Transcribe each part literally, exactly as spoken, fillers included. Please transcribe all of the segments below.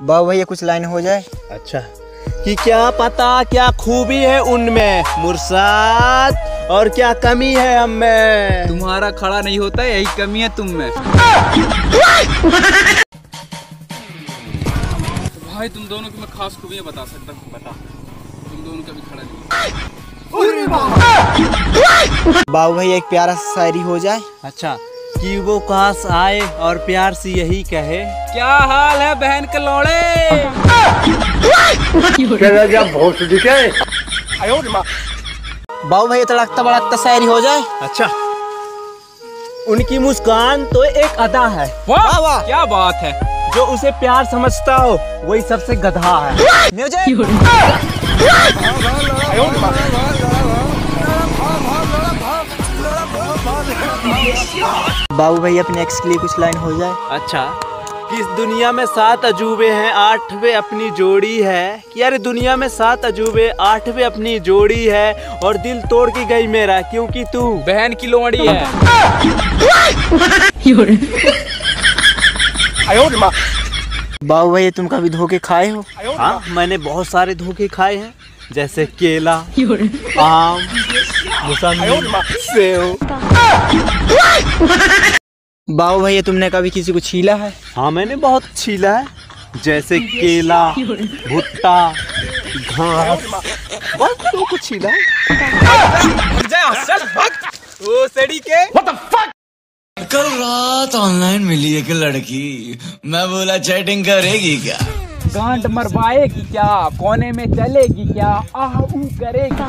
बाबू भैया कुछ लाइन हो जाए। अच्छा, कि क्या पता क्या खूबी है उनमें मुर्शाद और क्या कमी है हम में। तुम्हारा खड़ा नहीं होता, यही कमी है तुम में। तो भाई तुम दोनों की मैं खास खूबियाँ बता सकता हूँ, बता। तुम दोनों का भी खड़ा नहीं। बाबू भाई एक प्यारा सा शायरी हो जाए। अच्छा, कि वो खास आए और प्यार से यही कहे, क्या हाल है बहन के लोड़े। बाबू भाई तड़कता बड़कता शायरी हो जाए। अच्छा, उनकी मुस्कान तो एक अदा है, वाह वाह क्या बात है, जो उसे प्यार समझता हो वही सबसे गधा है। बाबू भाई अपने एक्स के लिए कुछ लाइन हो जाए। अच्छा, कि इस दुनिया में सात अजूबे हैं आठवें अपनी जोड़ी है, कि यार दुनिया में सात अजूबे आठवें अपनी जोड़ी है, और दिल तोड़ के गई मेरा क्योंकि तू बहन की लोड़ी है। बाबू भाई तुम कभी धोखे खाए हो? हाँ, मैंने बहुत सारे धोखे खाए हैं, जैसे केला, आम, मौसमी, सेब। बाबू भैया तुमने कभी किसी को छीला है? हाँ, मैंने बहुत छीला है, जैसे केला, भुट्टा, घास, बहुत लोगों को छीला है। ओ सड़ी के What the fuck? कल रात ऑनलाइन मिली एक लड़की, मैं बोला चैटिंग करेगी क्या, गांड मरवाएगी क्या, कोने में चलेगी क्या, आह ऊ करेगी क्या।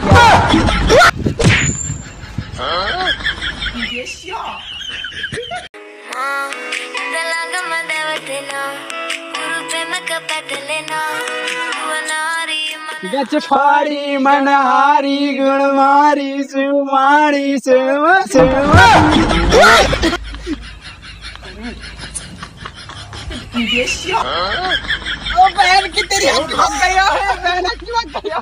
मनहारी गुणमारी सुमारी सेवा सेवा। ओ बहन की तेरी गया है, बहन की बात गया।